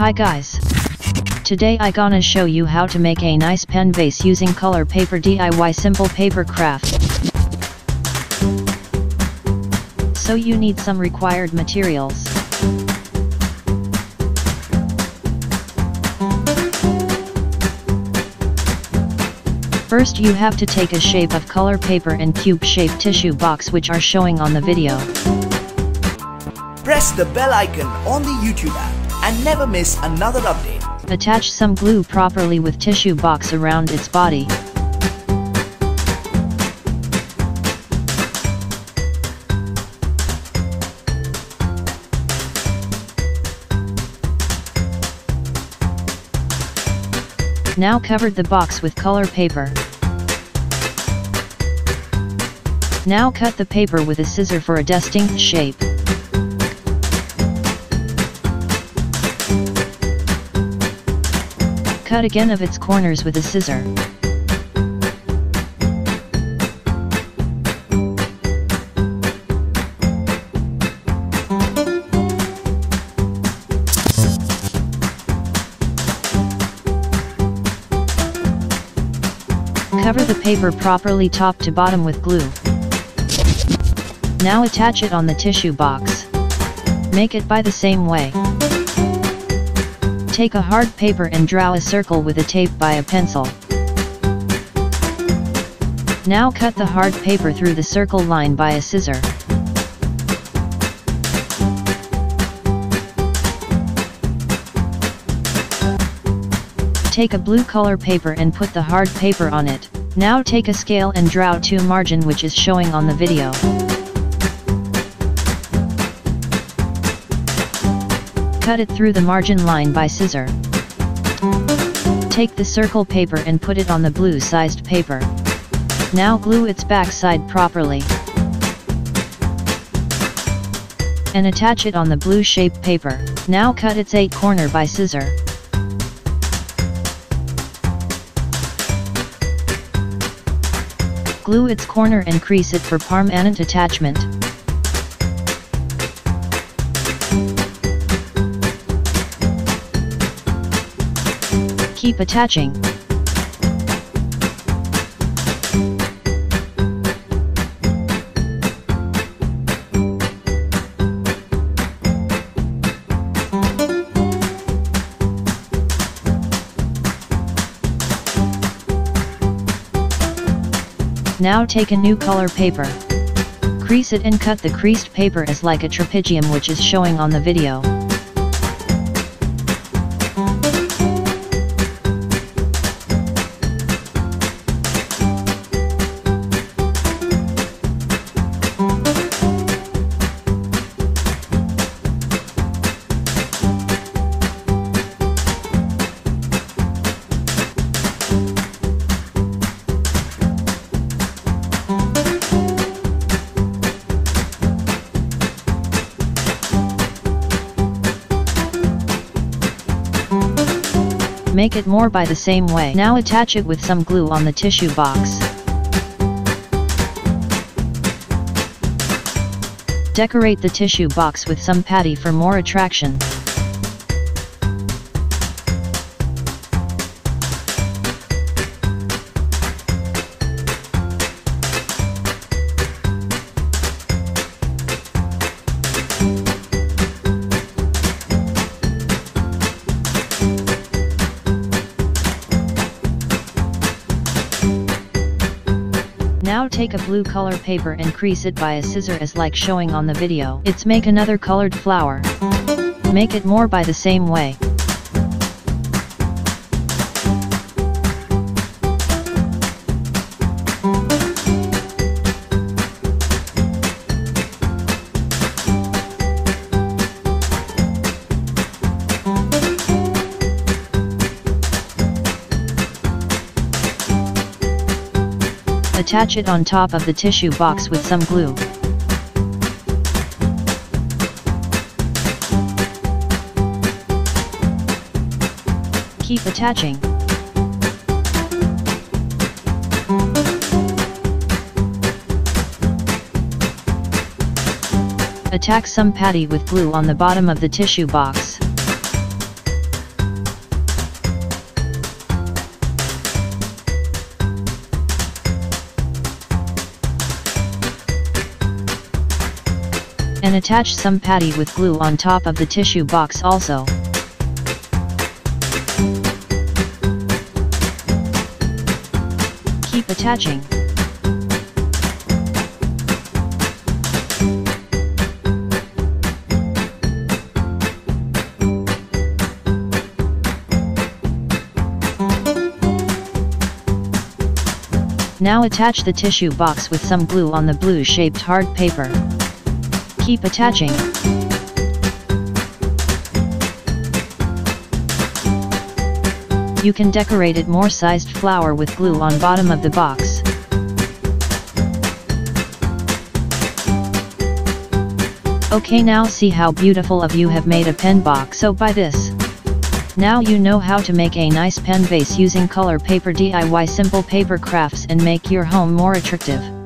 Hi guys! Today I gonna show you how to make a nice pen base using color paper DIY simple paper craft. So you need some required materials. First you have to take a shape of color paper and cube shaped tissue box which are showing on the video. Press the bell icon on the YouTube app and never miss another update. Attach some glue properly with tissue box around its body. Now cover the box with color paper. Now cut the paper with a scissor for a distinct shape. Cut again of its corners with a scissor. Cover the paper properly top to bottom with glue. Now attach it on the tissue box. Make it by the same way. Take a hard paper and draw a circle with a tape by a pencil. Now cut the hard paper through the circle line by a scissor. Take a blue color paper and put the hard paper on it. Now take a scale and draw two margin which is showing on the video. Cut it through the margin line by scissor. Take the circle paper and put it on the blue sized paper. Now glue its back side properly. And attach it on the blue shaped paper. Now cut its 8 corner by scissor. Glue its corner and crease it for permanent attachment. Keep attaching. Now take a new color paper. Crease it and cut the creased paper as like a trapezium which is showing on the video. Make it more by the same way. Now attach it with some glue on the tissue box. Decorate the tissue box with some patty for more attraction. Now take a blue color paper and crease it by a scissor as like showing on the video. It's make another colored flower. Make it more by the same way. Attach it on top of the tissue box with some glue. Keep attaching. Attach some patty with glue on the bottom of the tissue box. and attach some patty with glue on top of the tissue box also. Keep attaching. Now attach the tissue box with some glue on the blue-shaped hard paper. Keep attaching. You can decorate it more sized flower with glue on bottom of the box. Okay, now see how beautiful of you have made a pen box. So by this, now you know how to make a nice pen vase using color paper DIY simple paper crafts and make your home more attractive.